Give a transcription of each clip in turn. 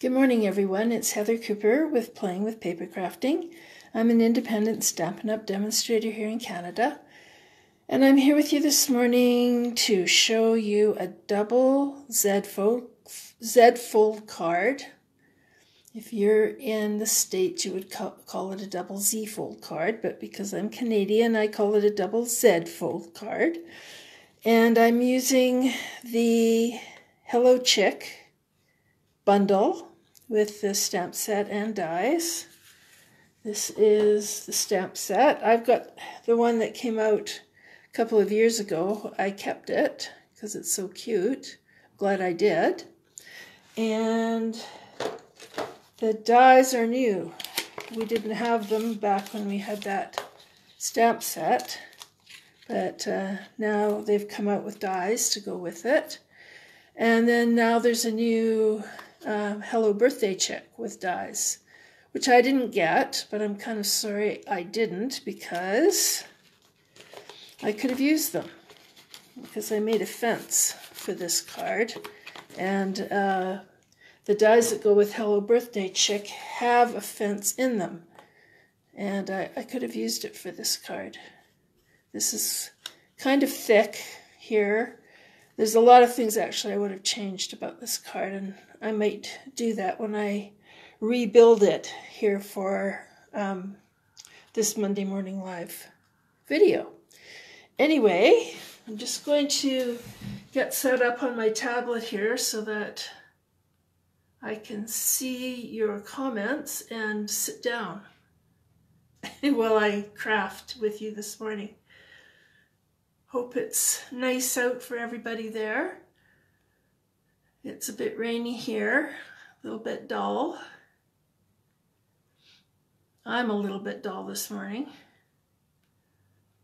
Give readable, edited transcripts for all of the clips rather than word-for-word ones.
Good morning, everyone. It's Heather Cooper with Playing with Papercrafting. I'm an independent Stampin' Up! Demonstrator here in Canada, and I'm here with you this morning to show you a double Z-fold card. If you're in the States, you would call it a double Z-fold card, but because I'm Canadian, I call it a double Z-fold card. And I'm using the Hello Chick bundle with the stamp set and dies. This is the stamp set. I've got the one that came out a couple of years ago. I kept it because it's so cute. Glad I did. And the dies are new. We didn't have them back when we had that stamp set, but now they've come out with dies to go with it. And then now there's a new Hello Birthday Chick with dies, which I didn't get, but I'm kind of sorry I didn't because I could have used them, because I made a fence for this card. And the dies that go with Hello Birthday Chick have a fence in them, and I could have used it for this card. This is kind of thick here. There's a lot of things actually I would have changed about this card, and I might do that when I rebuild it here for this Monday Morning Live video. Anyway, I'm just going to get set up on my tablet here so that I can see your comments and sit down while I craft with you this morning. Hope it's nice out for everybody there. It's a bit rainy here, a little bit dull. I'm a little bit dull this morning,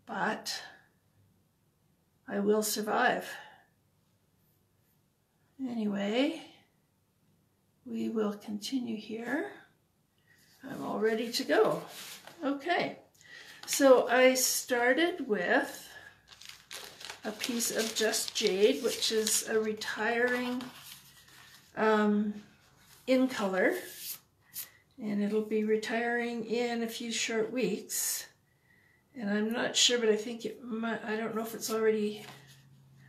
but I will survive. Anyway, we will continue here. I'm all ready to go. Okay, so I started with a piece of Just Jade, which is a retiring in color, and it'll be retiring in a few short weeks. And I'm not sure, but I think it might, I don't know if it's already,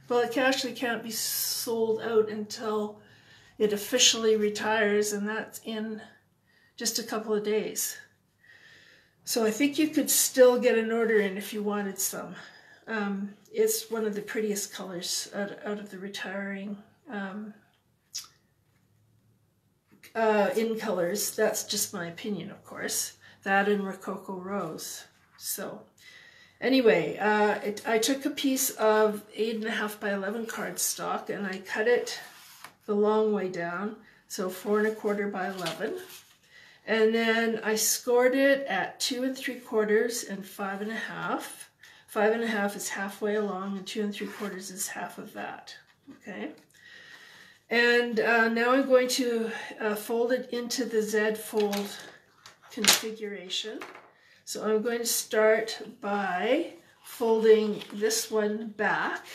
well, it actually can't be sold out until it officially retires, and that's in just a couple of days. So I think you could still get an order in if you wanted some. It's one of the prettiest colors out of the retiring in colors. That's just my opinion, of course. That and Rococo Rose. So anyway, I took a piece of 8.5 by 11 cardstock and I cut it the long way down, so 4.25 by 11. And then I scored it at 2.75 and 5.5. 5.5 is halfway along, and 2.75 is half of that, okay? And now I'm going to fold it into the Z-fold configuration. So I'm going to start by folding this one back.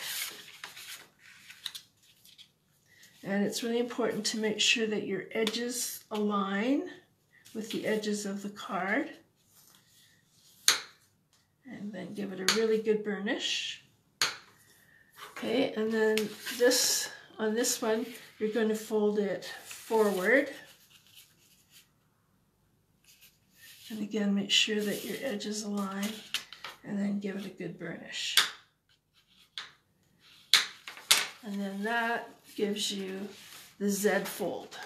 And it's really important to make sure that your edges align with the edges of the card. And then give it a really good burnish. Okay, and then this, on this one, you're going to fold it forward. And again, make sure that your edges align, and then give it a good burnish. And then that gives you the Z-fold,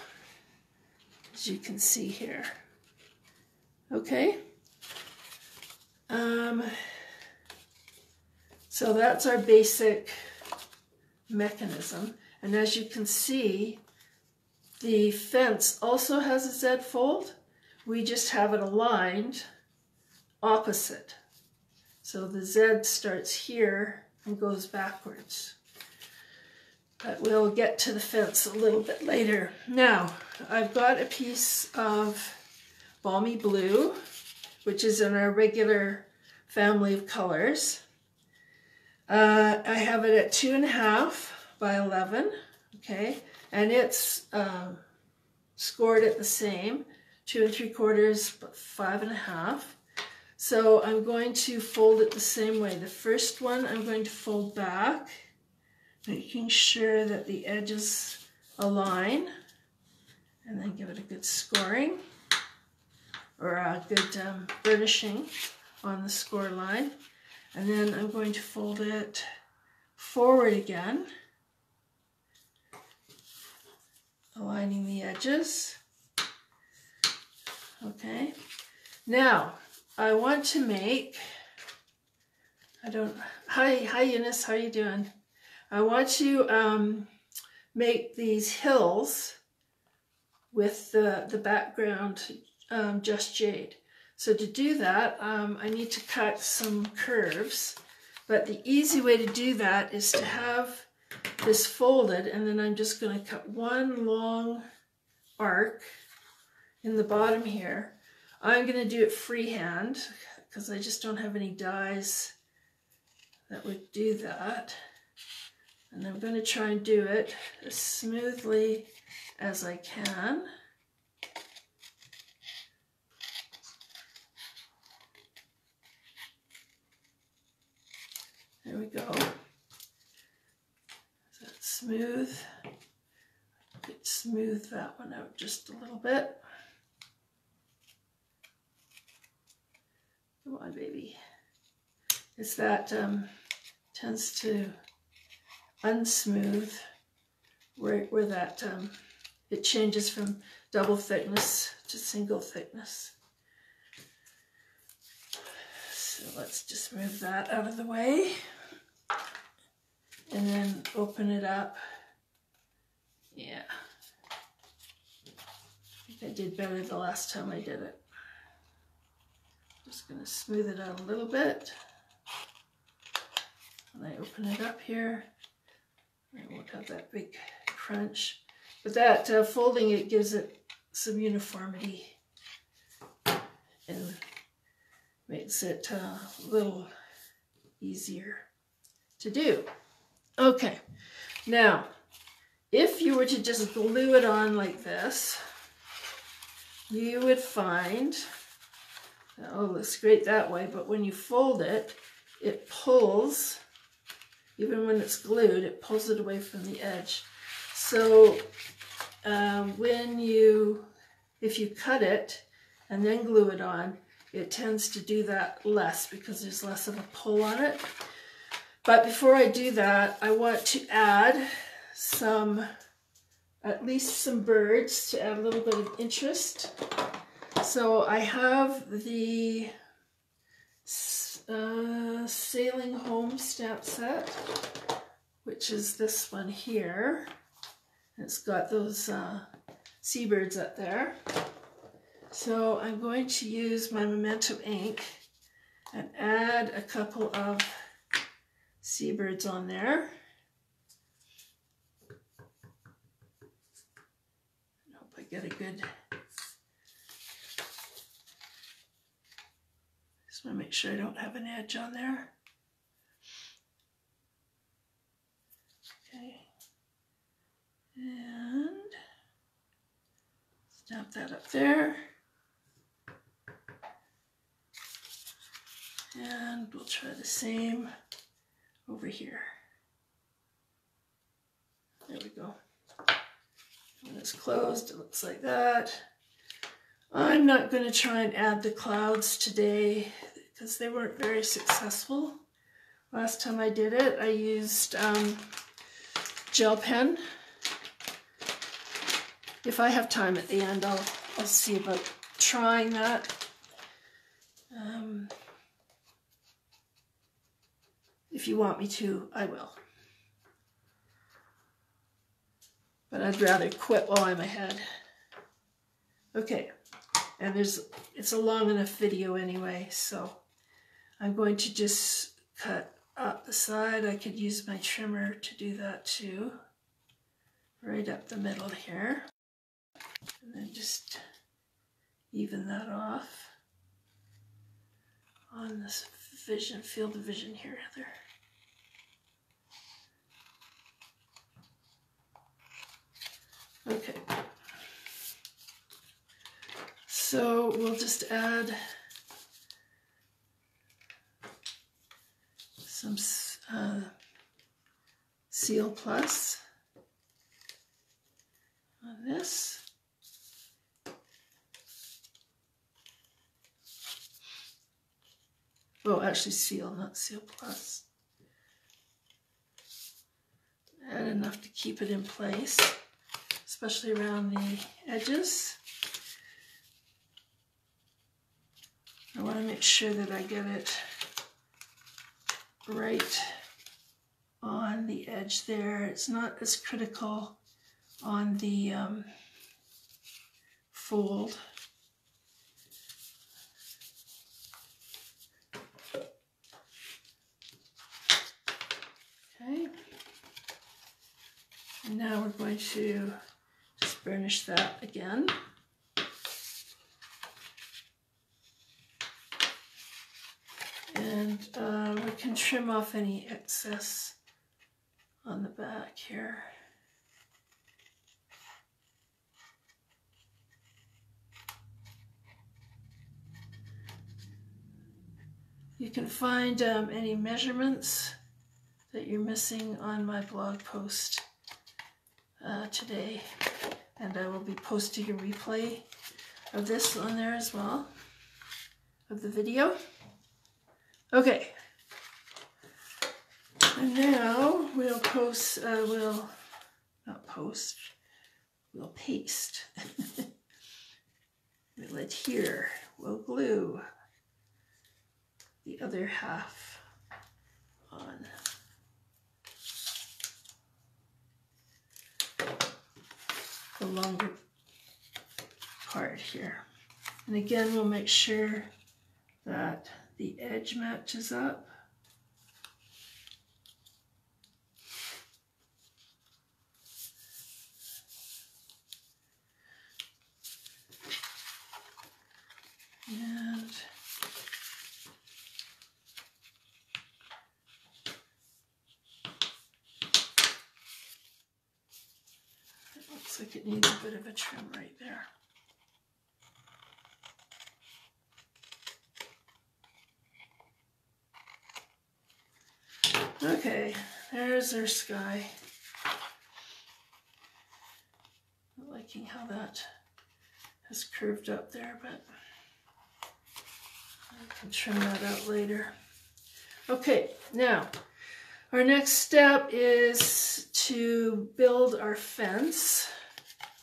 as you can see here. Okay? So that's our basic mechanism, and as you can see, the fence also has a Z-fold. We just have it aligned opposite. So the Z starts here and goes backwards. But we'll get to the fence a little bit later. Now, I've got a piece of Balmy Blue, which is in our regular family of colors. I have it at 2.5 by 11, okay? And it's scored it the same, 2 3/4, but 5 1/2. So I'm going to fold it the same way. The first one I'm going to fold back, making sure that the edges align, and then give it a good scoring, or a good burnishing on the score line. And then I'm going to fold it forward again, aligning the edges. Okay, now I want to make, hi Eunice, how you doing? I want to make these hills with the background just jade. So to do that, I need to cut some curves, but the easy way to do that is to have this folded, and then I'm just going to cut one long arc in the bottom here. I'm going to do it freehand because I just don't have any dies that would do that. And I'm going to try and do it as smoothly as I can. There we go. Is that smooth? I could smooth that one out just a little bit. Come on, baby. It's that tends to unsmooth right where that it changes from double thickness to single thickness. So let's just move that out of the way and then open it up. Yeah, I think I did better the last time I did it. Just going to smooth it out a little bit. When I open it up here, I won't have that big crunch. But that folding it gives it some uniformity and makes it a little easier to do. Okay, now if you were to just glue it on like this, you would find, oh, it looks great that way, but when you fold it, it pulls, even when it's glued, it pulls it away from the edge. So if you cut it and then glue it on, it tends to do that less because there's less of a pull on it. But before I do that, I want to add some, at least some birds to add a little bit of interest. So I have the Sailing Home stamp set, which is this one here. It's got those seabirds up there. So I'm going to use my Memento ink and add a couple of seabirds on there. I hope I get a good... I make sure I don't have an edge on there. Okay, and stamp that up there. And we'll try the same over here. There we go. When it's closed, it looks like that. I'm not going to try and add the clouds today because they weren't very successful. Last time I did it, I used gel pen. If I have time at the end, I'll see about trying that. If you want me to, I will. But I'd rather quit while I'm ahead. Okay, and it's a long enough video anyway, so I'm going to just cut up the side. I could use my trimmer to do that too, right up the middle here, and then just even that off on this vision, field of vision here, Heather. Okay. So we'll just add some Seal Plus on this. Oh, actually Seal, not Seal Plus. Add enough to keep it in place, especially around the edges. I want to make sure that I get it right on the edge there. It's not as critical on the fold. Okay. And now we're going to just burnish that again. And we can trim off any excess on the back here. You can find any measurements that you're missing on my blog post today. And I will be posting a replay of this on there as well, of the video. Okay, and now we'll post, we'll paste. We'll adhere, we'll glue the other half on. The longer part here. And again, we'll make sure that the edge matches up. And it looks like it needs a bit of a trim right there. Okay, there's our sky. Not liking how that has curved up there, but I can trim that out later. Okay, now our next step is to build our fence,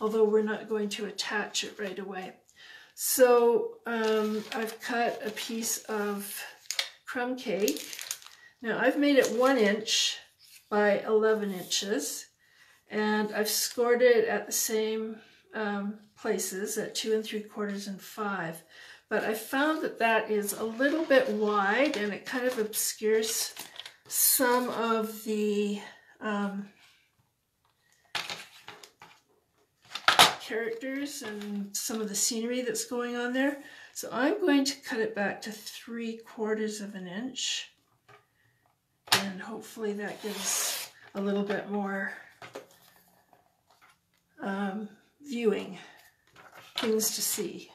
although we're not going to attach it right away. So I've cut a piece of crumb cake. Now I've made it 1 inch by 11 inches, and I've scored it at the same places at 2 3/4 and 5. But I found that that is a little bit wide, and it kind of obscures some of the characters and some of the scenery that's going on there. So I'm going to cut it back to 3/4 of an inch. And hopefully that gives a little bit more viewing, things to see.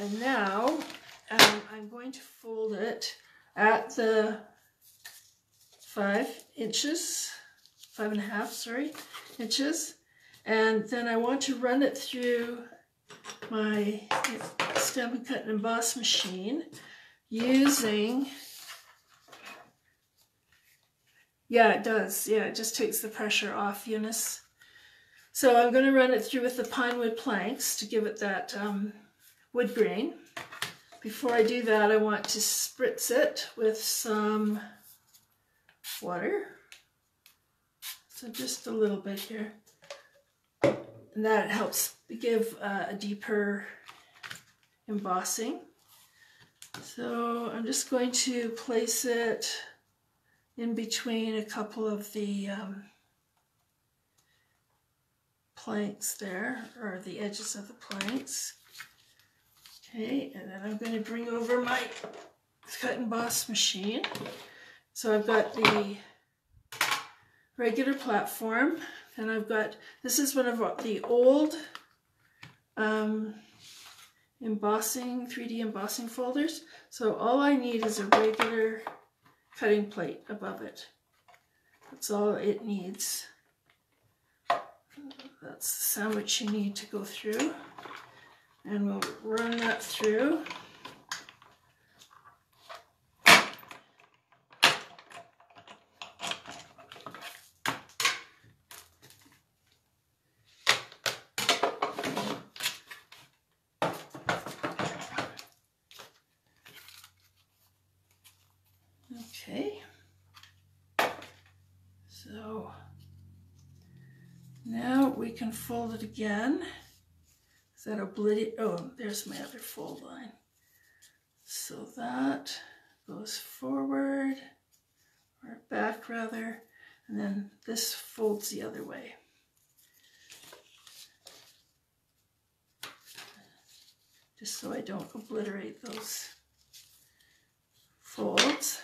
And now I'm going to fold it at the 5 inches, 5 1/2 inches. And then I want to run it through my Stampin' Cut and Emboss machine using... Yeah, it does. Yeah, it just takes the pressure off, Eunice. So I'm going to run it through with the pine wood planks to give it that wood grain. Before I do that, I want to spritz it with some water. So just a little bit here. And that helps give a deeper embossing. So I'm just going to place it in between a couple of the planks there, or the edges of the planks. Okay, and then I'm going to bring over my cut and emboss machine. So I've got the regular platform, and I've got, this is one of the old embossing, 3D embossing folders. So all I need is a regular cutting plate above it. That's all it needs. That's the sandwich you need to go through. And we'll run that through. Fold it again. Is that oblivious? Oh, there's my other fold line. So that goes forward, or back rather, and then this folds the other way. Just so I don't obliterate those folds.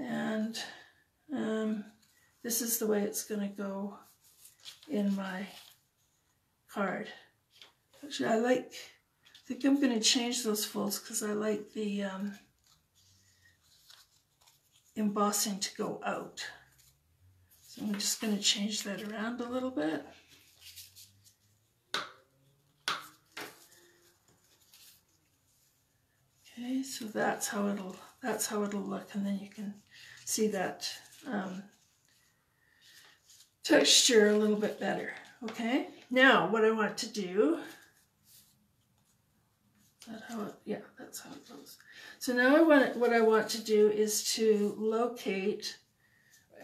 And this is the way it's going to go in my card. Actually, I think I'm going to change those folds because I like the embossing to go out. So I'm just going to change that around a little bit. Okay, so that's how it'll look, and then you can see that texture a little bit better. Okay, now what I want to do, that's how it goes. So now what I want to do is to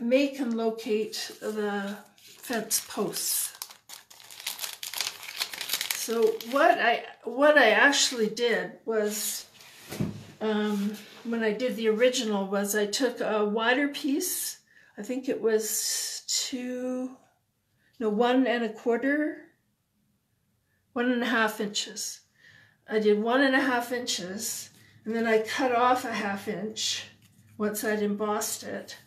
make and locate the fence posts. So what I actually did was, when I did the original, was I took a wider piece, I think it was 1.5 inches. I did 1.5 inches, and then I cut off 1/2 inch once I'd embossed it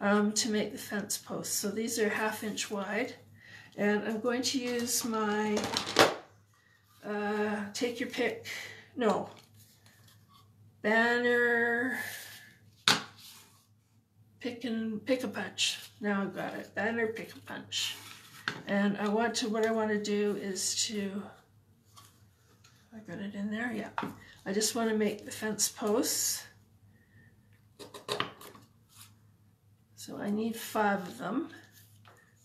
to make the fence posts. So these are 1/2 inch wide, and I'm going to use my Take Your Pick, no, Banner Pick-a-Punch. Now I've got it. Banner Pick-a-Punch. And I want to, what I want to do is to, I got it in there, yeah. I just want to make the fence posts. So I need 5 of them.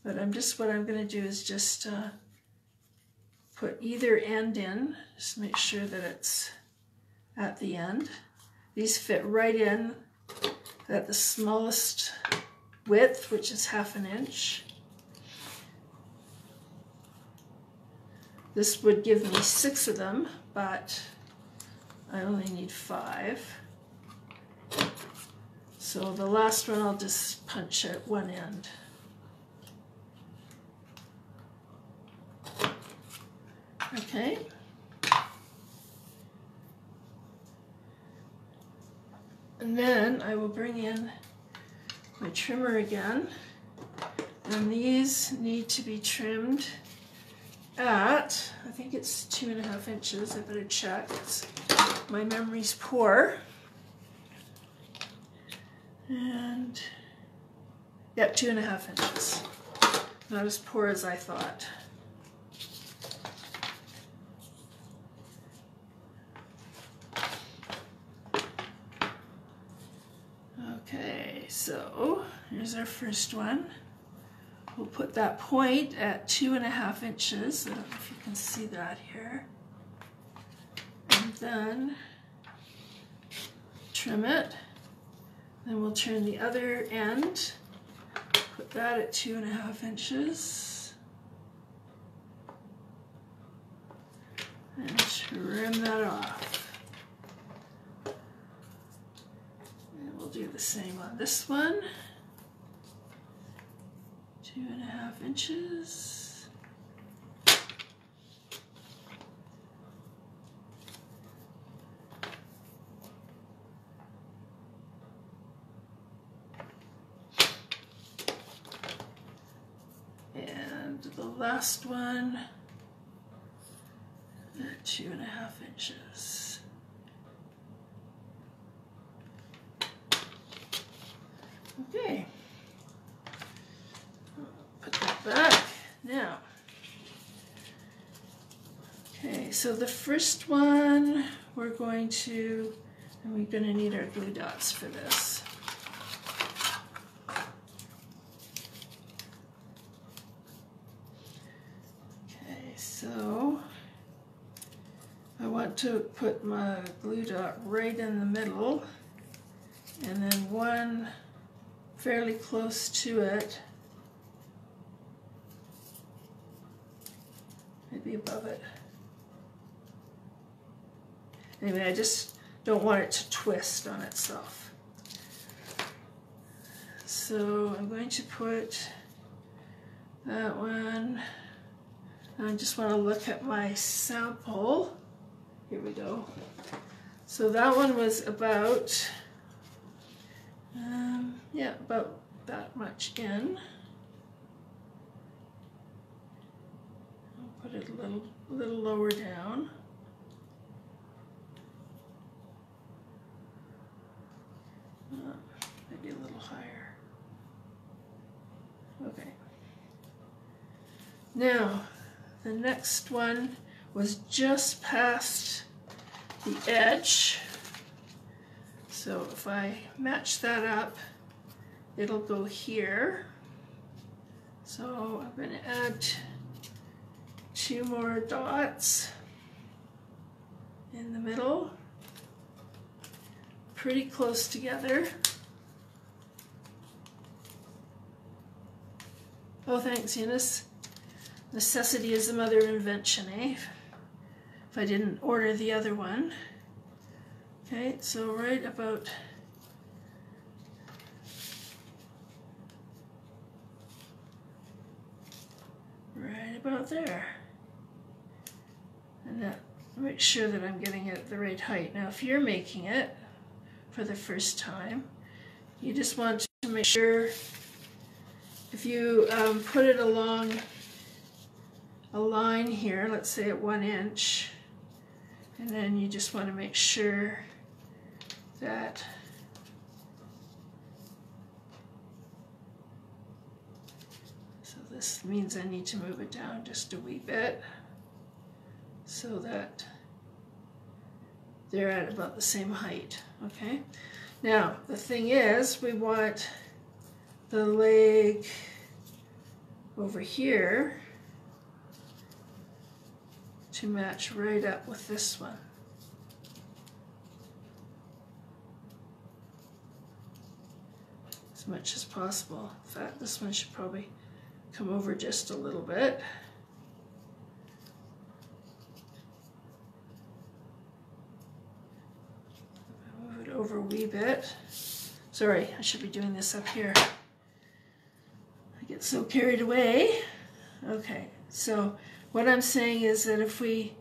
But what I'm going to do is just put either end in. Just make sure that it's at the end. These fit right in at the smallest width, which is 1/2 inch. This would give me 6 of them, but I only need 5. So the last one I'll just punch at one end. Okay. And then I will bring in my trimmer again, and these need to be trimmed at, I think it's 2.5 inches, I better check, my memory's poor, and yep, 2.5 inches, not as poor as I thought. So here's our first one. We'll put that point at 2.5 inches. I don't know if you can see that here. And then trim it. Then we'll turn the other end. Put that at 2.5 inches. And trim that off. Do the same on this one. 2.5 inches. And the last one the 2.5 inches. Okay. Put that back now. Okay, so the first one we're going to, and we're going to need our glue dots for this. Okay, so I want to put my glue dot right in the middle, and then one fairly close to it, maybe above it. Anyway, I just don't want it to twist on itself. So I'm going to put that one. I just want to look at my sample. Here we go. So that one was about, yeah, about that much in. I'll put it a little lower down. Maybe a little higher. Okay. Now, the next one was just past the edge. So if I match that up, it'll go here. So I'm going to add 2 more dots in the middle, pretty close together. Oh, thanks, Eunice. Necessity is the mother of invention, eh? If I didn't order the other one. Okay, so right about there. And that, make sure that I'm getting it at the right height. Now, if you're making it for the first time, you just want to make sure if you put it along a line here, let's say at 1 inch, and then you just want to make sure that so this means I need to move it down just a wee bit so that they're at about the same height, okay? Now, the thing is, we want the leg over here to match right up with this one. As much as possible. In fact, this one should probably come over just a little bit. Over a wee bit. Sorry, I should be doing this up here. I get so carried away. Okay, so what I'm saying is that if we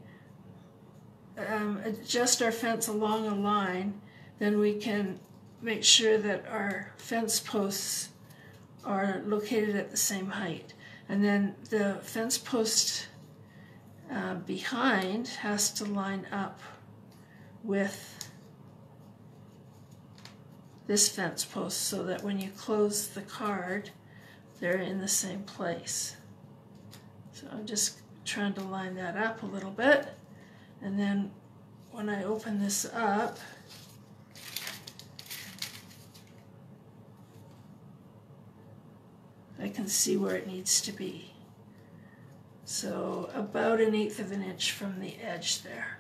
adjust our fence along a line, then we can make sure that our fence posts are located at the same height. And then the fence post behind has to line up with this fence post so that when you close the card, they're in the same place. So I'm just trying to line that up a little bit. And then when I open this up, I can see where it needs to be. So about 1/8 of an inch from the edge there.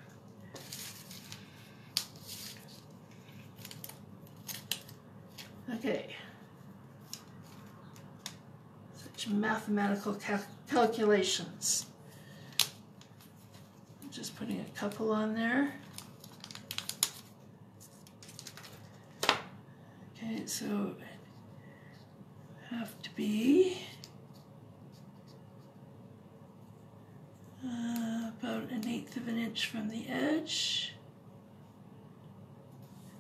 Okay, such mathematical calculations. I'm just putting a couple on there. Okay, so have to be about 1/8 of an inch from the edge.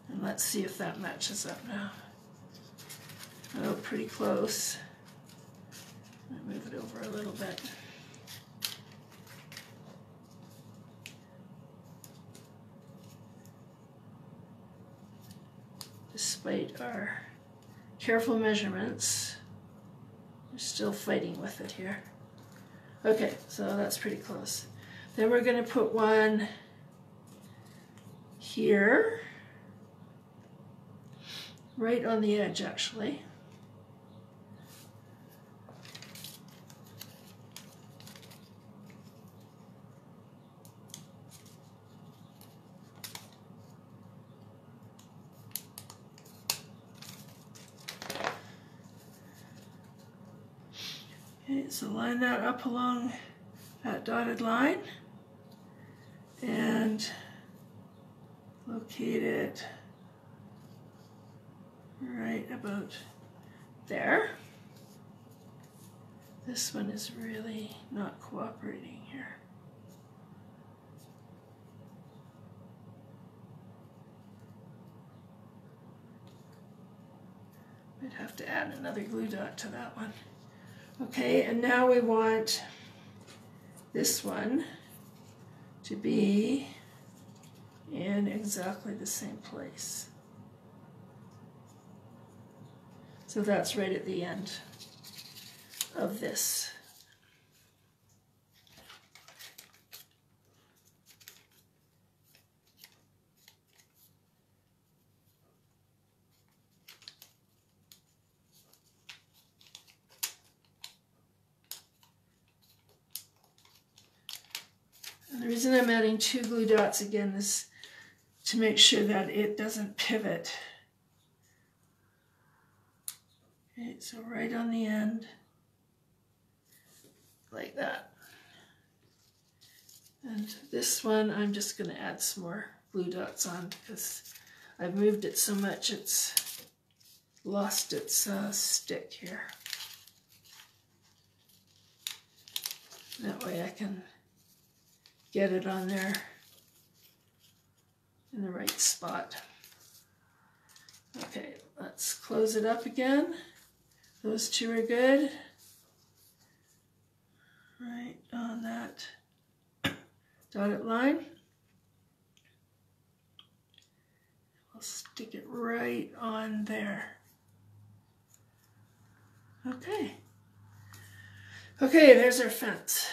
And let's see if that matches up now. Oh, pretty close. Move it over a little bit. plate are careful measurements. We're still fighting with it here. Okay, so that's pretty close. Then we're going to put one here, right on the edge actually. So line that up along that dotted line and locate it right about there. This one is really not cooperating here. I'd have to add another glue dot to that one. Okay, and now we want this one to be in exactly the same place. So that's right at the end of this. The reason I'm adding two glue dots again is to make sure that it doesn't pivot. Okay, so right on the end, like that. And this one, I'm just going to add some more glue dots on because I've moved it so much it's lost its stick here. That way I can get it on there in the right spot. Okay, let's close it up again. Those two are good. Right on that dotted line. We'll stick it right on there. Okay. Okay, there's our fence.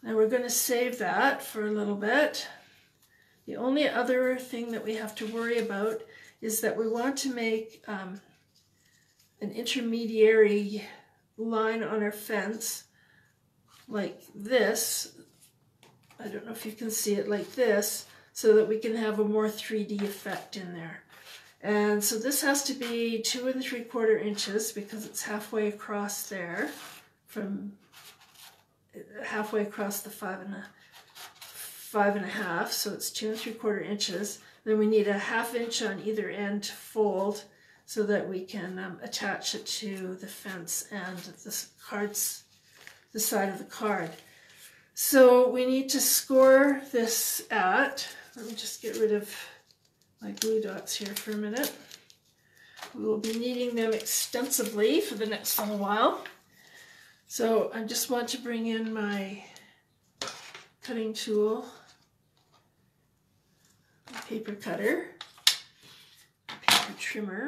Now we're going to save that for a little bit. The only other thing that we have to worry about is that we want to make an intermediary line on our fence like this. I don't know if you can see it like this, so that we can have a more 3D effect in there. And so this has to be 2 3/4 inches because it's halfway across there from halfway across the 5 and a half, so it's 2 3/4 inches. Then we need a 1/2 inch on either end to fold so that we can attach it to the fence and the cards, the side of the card. So we need to score this at, let me just get rid of my glue dots here for a minute. We will be needing them extensively for the next little while. So I just want to bring in my cutting tool, my paper cutter, paper trimmer,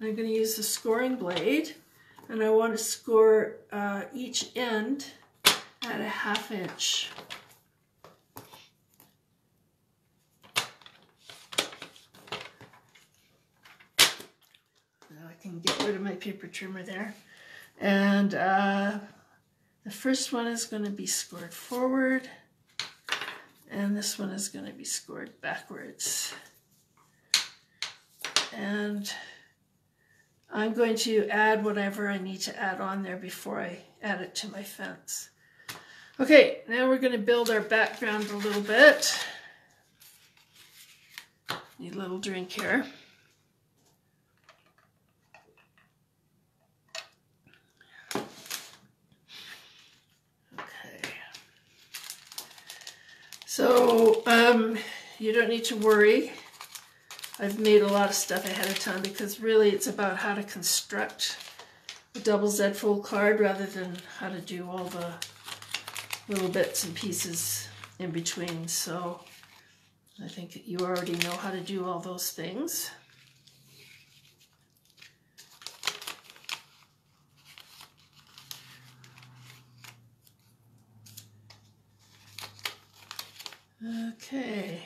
and I'm going to use the scoring blade, and I want to score each end at 1/2 inch. Now I can get rid of my paper trimmer there. And the first one is going to be scored forward, and this one is going to be scored backwards. And I'm going to add whatever I need to add on there before I add it to my fence. Okay, now we're going to build our background a little bit. Need a little drink here. So you don't need to worry. I've made a lot of stuff ahead of time because really it's about how to construct a double Z fold card rather than how to do all the little bits and pieces in between. So I think that you already know how to do all those things. Okay,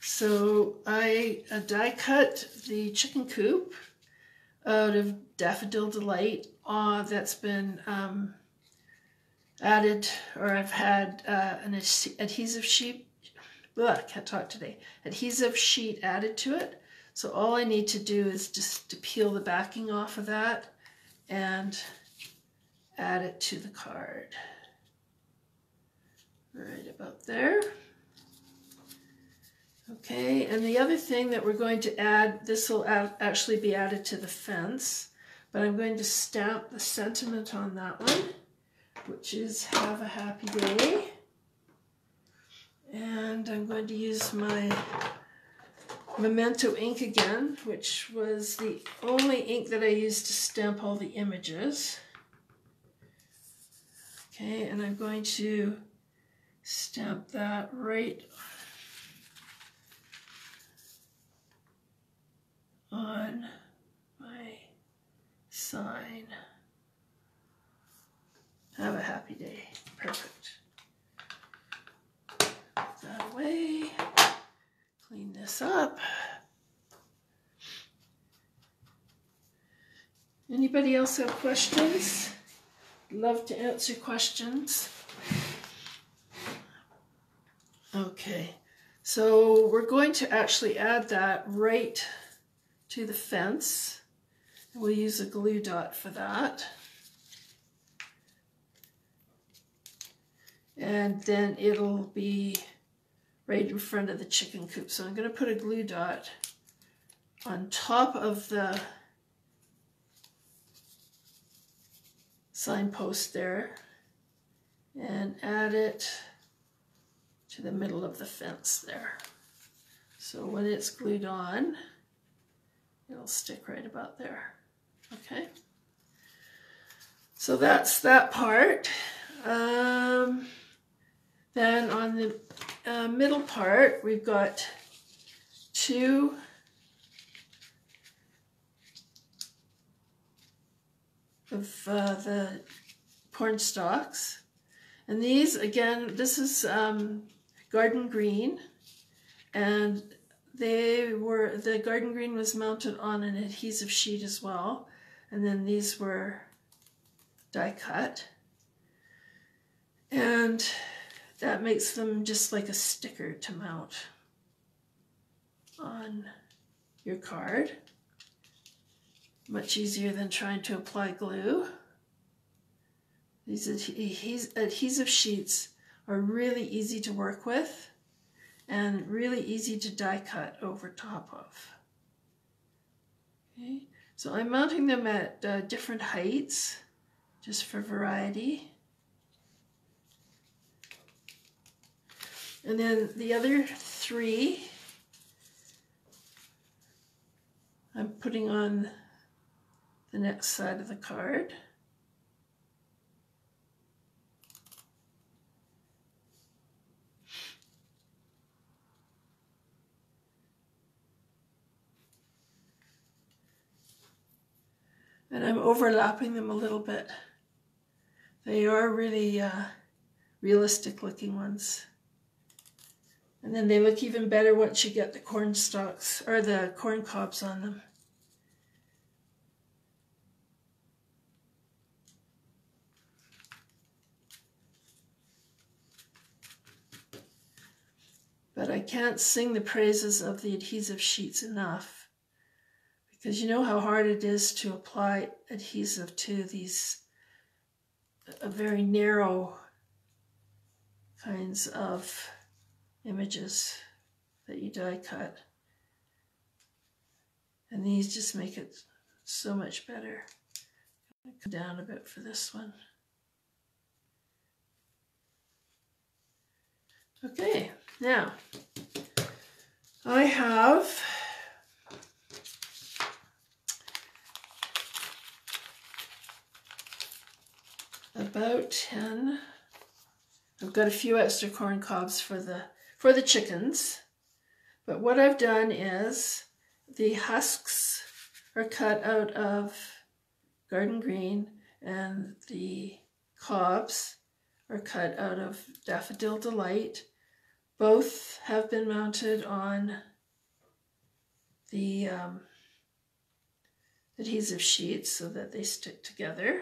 so I die cut the chicken coop out of Daffodil Delight that's been added, or I've had an adhesive sheet, I can't talk today, adhesive sheet added to it. So all I need to do is just to peel the backing off of that and add it to the card. Right about there. Okay, and the other thing that we're going to add, this will actually be added to the fence, but I'm going to stamp the sentiment on that one, which is "Have a Happy Day." And I'm going to use my Memento ink again, which was the only ink that I used to stamp all the images. Okay, and I'm going to stamp that right on my sign. Have a happy day. Perfect. Put that away. Clean this up. Anybody else have questions? Love to answer questions. Okay, so we're going to actually add that right to the fence. We'll use a glue dot for that. And then it'll be right in front of the chicken coop. So I'm going to put a glue dot on top of the signpost there and add it to the middle of the fence there. So when it's glued on, it'll stick right about there. Okay. So that's that part. Then on the middle part, we've got two of the corn stalks. And these, again, this is Garden Green, and they were, the Garden Green was mounted on an adhesive sheet as well, and then these were die cut, and that makes them just like a sticker to mount on your card. Much easier than trying to apply glue. These adhesive sheets are really easy to work with and really easy to die cut over top of. Okay, so I'm mounting them at different heights just for variety. And then the other three I'm putting on the next side of the card. And I'm overlapping them a little bit. They are really realistic looking ones. And then they look even better once you get the corn stalks or the corn cobs on them. But I can't sing the praises of the adhesive sheets enough, because you know how hard it is to apply adhesive to these very narrow kinds of images that you die cut. And these just make it so much better. I'm going to come down a bit for this one. Okay, now I have about 10. I've got a few extra corn cobs for the for the chickens. But what I've done is the husks are cut out of Garden Green and the cobs are cut out of Daffodil Delight. Both have been mounted on the adhesive sheets so that they stick together.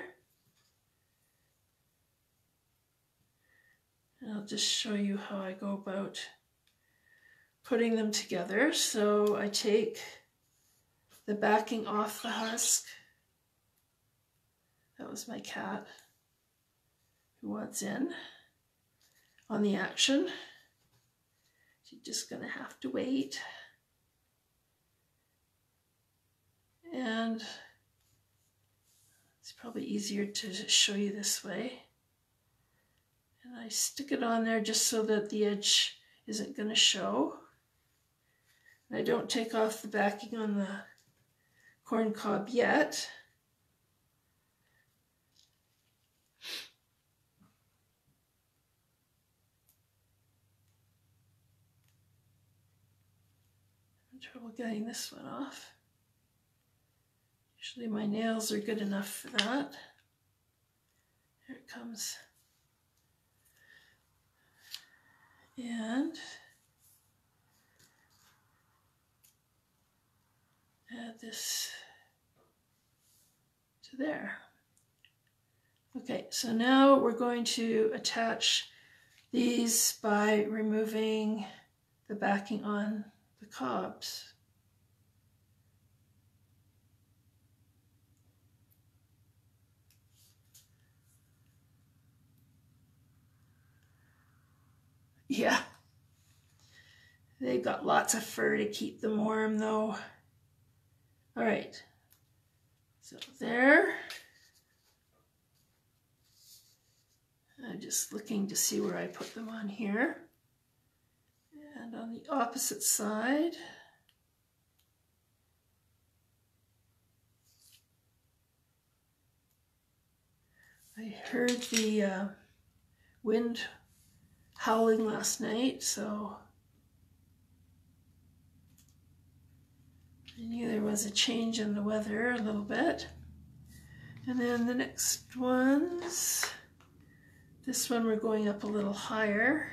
And I'll just show you how I go about putting them together. So I take the backing off the husk. That was my cat who wants in on the action. She's just gonna have to wait. And it's probably easier to show you this way. And I stick it on there just so that the edge isn't going to show. And I don't take off the backing on the corn cob yet. I'm having trouble getting this one off. Usually my nails are good enough for that. Here it comes. And add this to there. Okay, so now we're going to attach these by removing the backing on the cobs. Yeah, they've got lots of fur to keep them warm though. All right, so there. I'm just looking to see where I put them on here. And on the opposite side. I heard the wind howling last night, so I knew there was a change in the weather a little bit. And then the next ones, this one we're going up a little higher.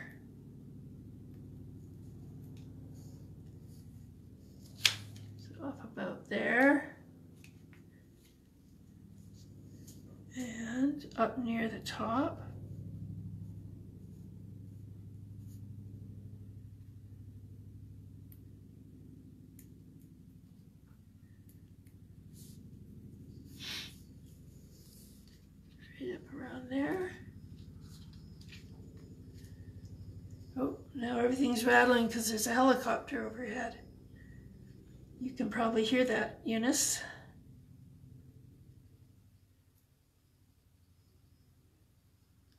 So up about there. And up near the top. There. Oh, now everything's rattling because there's a helicopter overhead. You can probably hear that, Eunice.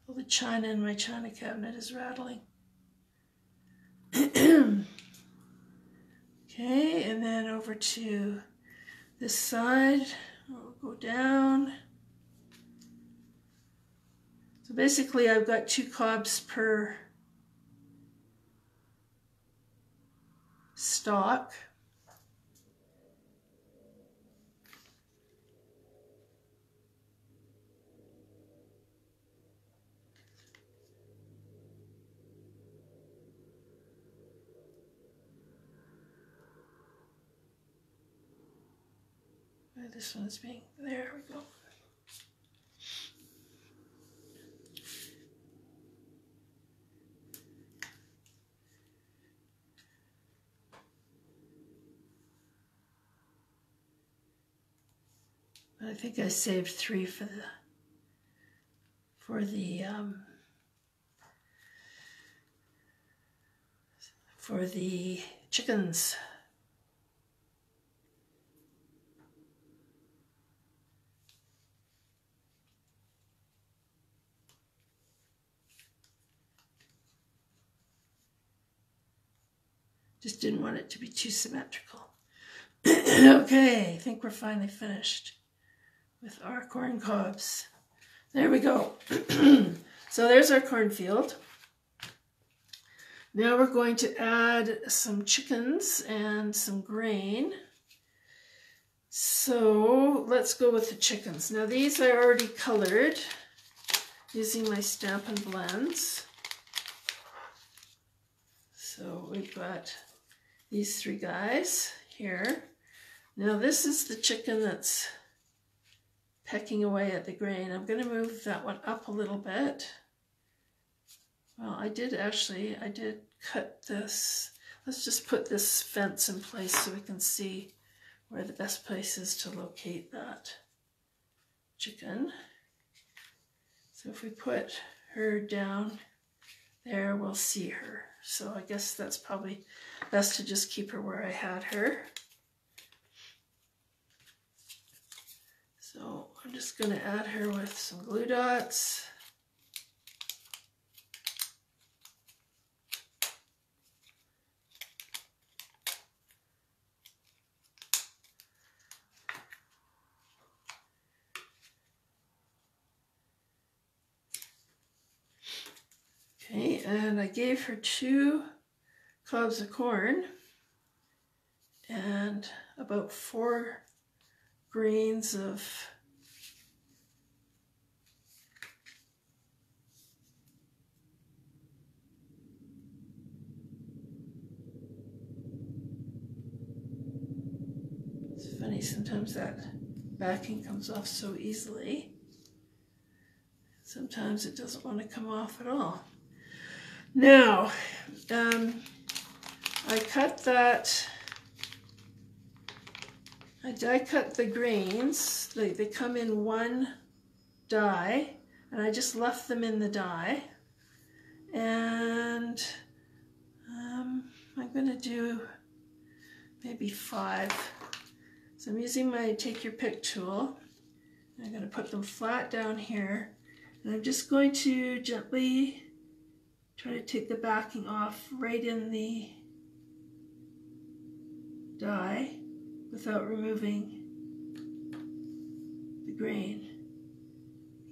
All the china in my china cabinet is rattling. Okay, and then over to this side. We'll go down. So basically I've got two cobs per stalk. Oh, this one's being, there we go. I think I saved three for the for the chickens. Just didn't want it to be too symmetrical. Okay, I think we're finally finished with our corn cobs. There we go. So there's our cornfield. Now we're going to add some chickens and some grain. So let's go with the chickens. Now these I already colored using my Stampin' Blends. So we've got these three guys here. Now this is the chicken that's pecking away at the grain. I'm going to move that one up a little bit. Well, I did cut this. Let's just put this fence in place so we can see where the best place is to locate that chicken. So if we put her down there, we'll see her. So I guess that's probably best to just keep her where I had her. So I'm just going to add her with some glue dots. Okay, and I gave her 2 cobs of corn and about 4 grains of It's funny, sometimes that backing comes off so easily. Sometimes it doesn't want to come off at all. Now, I die cut the grains. They come in one die, and I just left them in the die. And I'm going to do maybe 5. So I'm using my Take Your Pick tool. I'm going to put them flat down here, and I'm just going to gently try to take the backing off right in the die without removing the grain.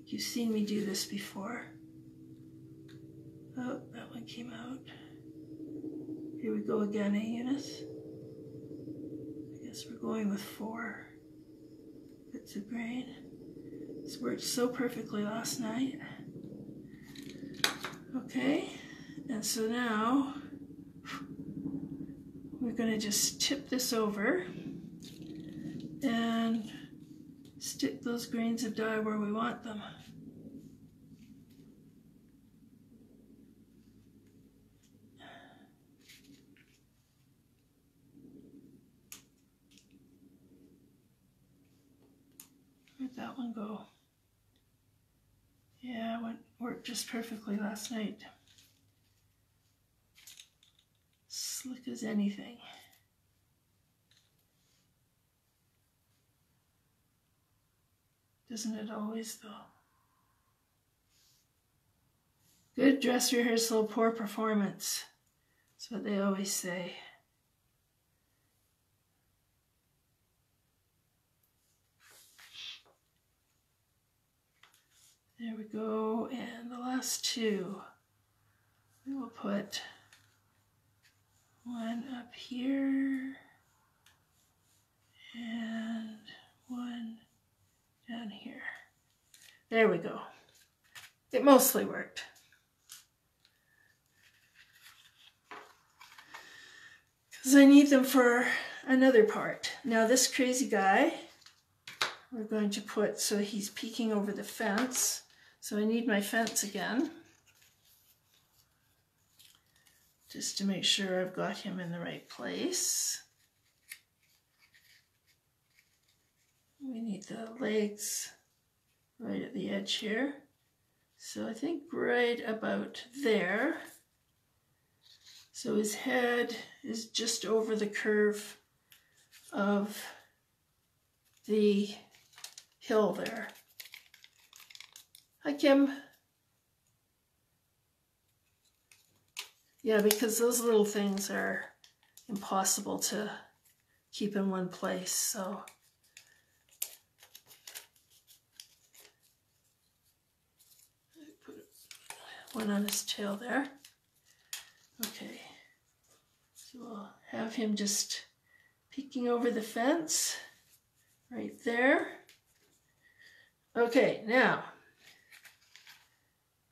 You've seen me do this before. Oh, that one came out. Here we go again, eh, Eunice? I guess we're going with 4 bits of grain. This worked so perfectly last night. Okay, and so now we're going to just tip this over and stick those grains of dye where we want them. Where'd that one go? Yeah, it worked just perfectly last night. Slick as anything. Doesn't it always, though? Good dress rehearsal, poor performance. That's what they always say. There we go, and the last 2. We will put one up here and one down here. There we go. It mostly worked. Because I need them for another part. Now this crazy guy, we're going to put, so he's peeking over the fence. So I need my fence again, just to make sure I've got him in the right place. We need the legs right at the edge here. So I think right about there. So his head is just over the curve of the hill there. Hi, Kim. Yeah, because those little things are impossible to keep in one place, so. Put one on his tail there. Okay. have him just peeking over the fence right there. Okay, now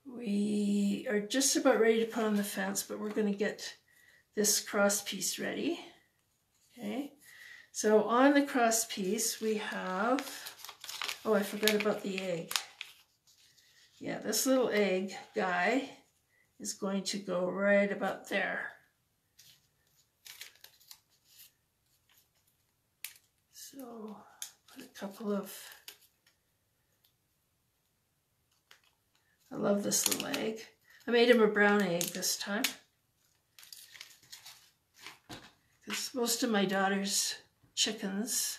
we are just about ready to put on the fence, but we're going to get this cross piece ready. Okay, so on the cross piece we have, oh, I forgot about the egg. Yeah, this little egg guy is going to go right about there. So put a couple of, I love this little egg. I made him a brown egg this time, because most of my daughter's chickens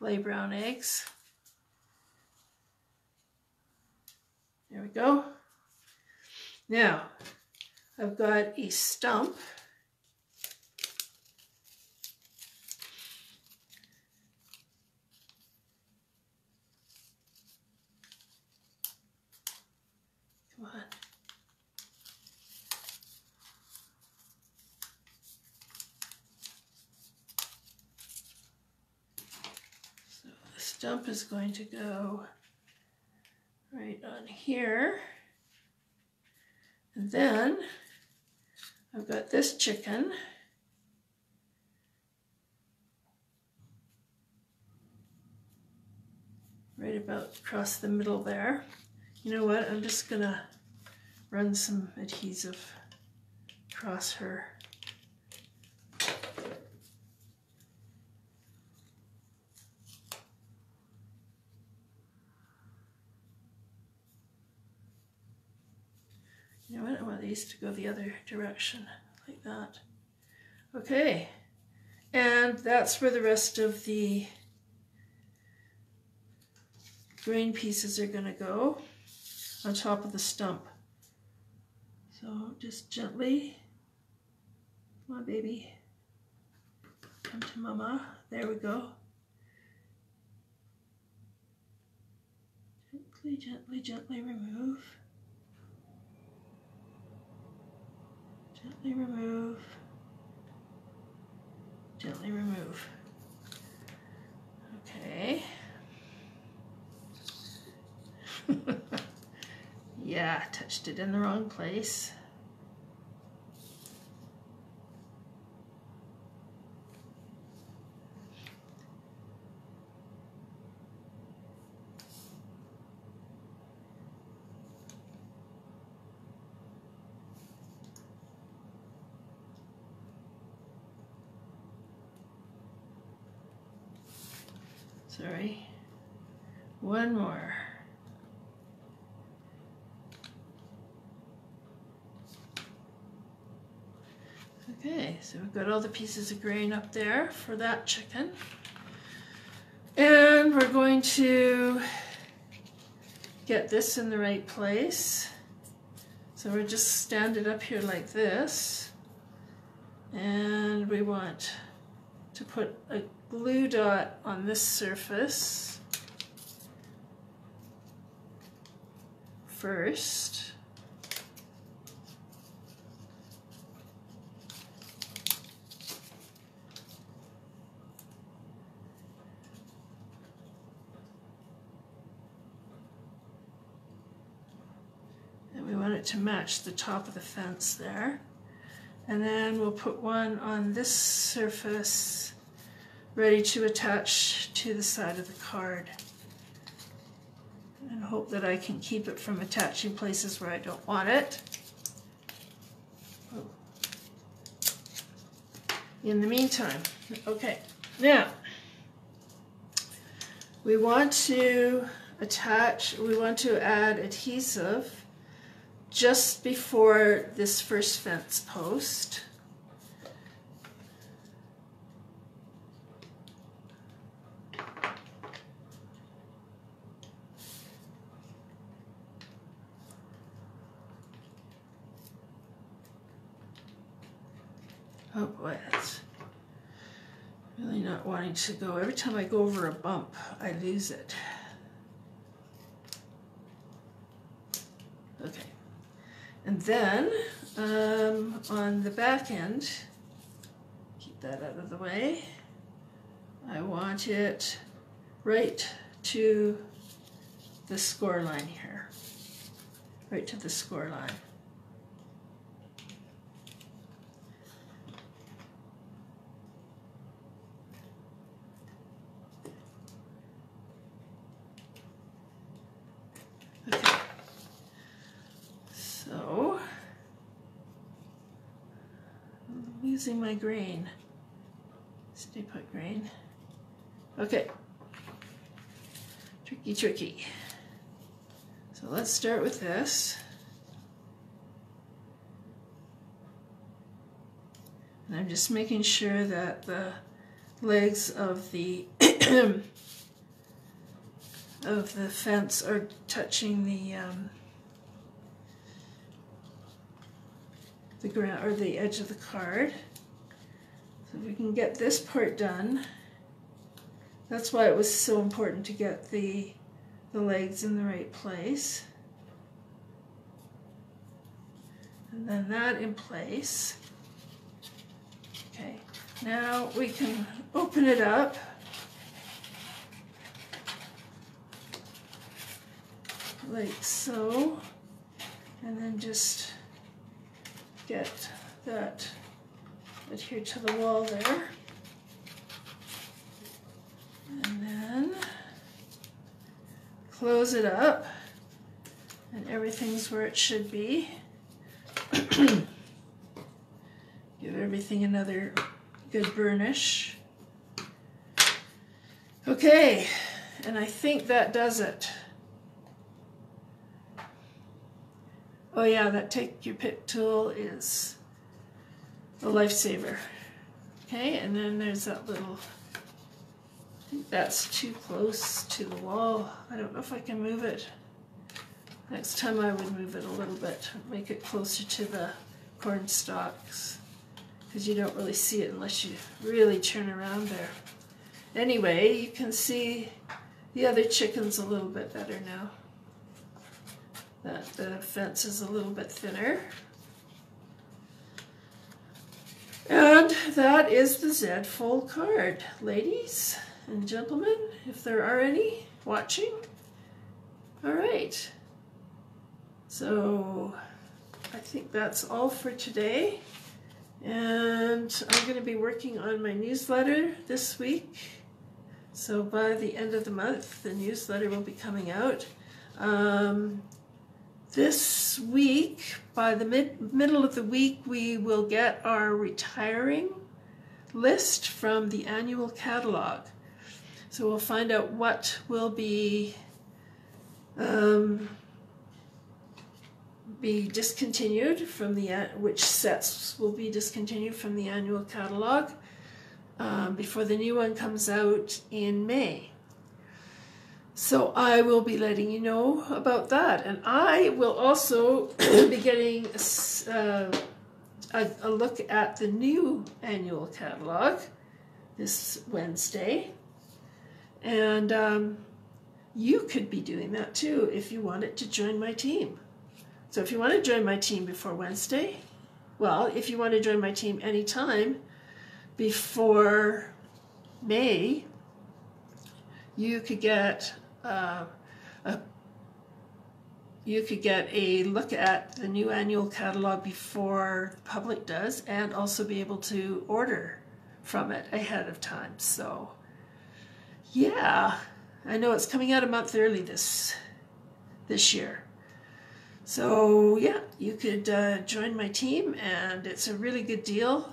lay brown eggs. There we go. Now, I've got a stump. Come on. So the stump is going to go right on here. And then I've got this chicken. Right about across the middle there. You know what? I'm just gonna run some adhesive across her. You know what? I want these to go the other direction, like that. Okay, and that's where the rest of the green pieces are going to go, on top of the stump. So just gently, come on baby, come to mama, there we go. Gently, gently, gently remove. Gently remove, gently remove. Okay. Yeah, touched it in the wrong place. Sorry. One more. Okay, so we've got all the pieces of grain up there for that chicken. And we're going to get this in the right place. So we'll just stand it up here like this. And we want to put a blue dot on this surface first. And we want it to match the top of the fence there. And then we'll put one on this surface ready to attach to the side of the card, and hope that I can keep it from attaching places where I don't want it. Oh. In the meantime, okay, now we want to attach, we want to add adhesive just before this first fence post. Oh boy, that's really not wanting to go. Every time I go over a bump, I lose it. Okay. And then on the back end, keep that out of the way. I want it right to the score line here, right to the score line. Okay, so I'm losing my grain. Stay put, grain. Okay, tricky. So let's start with this. And I'm just making sure that the legs of the of the fence are touching the ground or the edge of the card. So if we can get this part done, that's why it was so important to get the legs in the right place. And then that in place. Okay, now we can open it up. Like so, and then just get that adhere to the wall there, and then close it up, and everything's where it should be. Give everything another good burnish. Okay, and I think that does it. Oh yeah, that Take Your Pick tool is a lifesaver. Okay, and then there's that little, I think that's too close to the wall. I don't know if I can move it. Next time I would move it a little bit, make it closer to the corn stalks, because you don't really see it unless you really turn around there. Anyway, you can see the other chickens a little bit better now. That the fence is a little bit thinner. And that is the Z-fold card. Ladies and gentlemen, if there are any watching. All right. So I think that's all for today. And I'm going to be working on my newsletter this week. So by the end of the month, the newsletter will be coming out. This week, by the middle of the week, we will get our retiring list from the annual catalog. So we'll find out what will be discontinued from the, which sets will be discontinued from the annual catalog before the new one comes out in May. So I will be letting you know about that, and I will also be getting a look at the new annual catalog this Wednesday, and you could be doing that too if you wanted to join my team. So if you want to join my team before Wednesday, well, if you want to join my team anytime before May, you could get a look at the new annual catalog before the public does, and also be able to order from it ahead of time. So yeah, I know it's coming out a month early this year. So yeah, you could join my team, and it's a really good deal.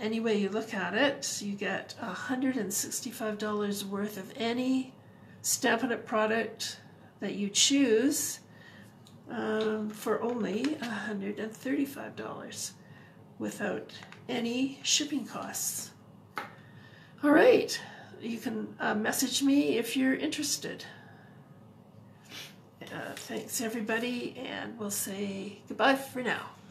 Any way you look at it, you get $165 worth of any Stampin' Up! Product that you choose for only $135 without any shipping costs. All right, you can message me if you're interested. Thanks everybody, and we'll say goodbye for now.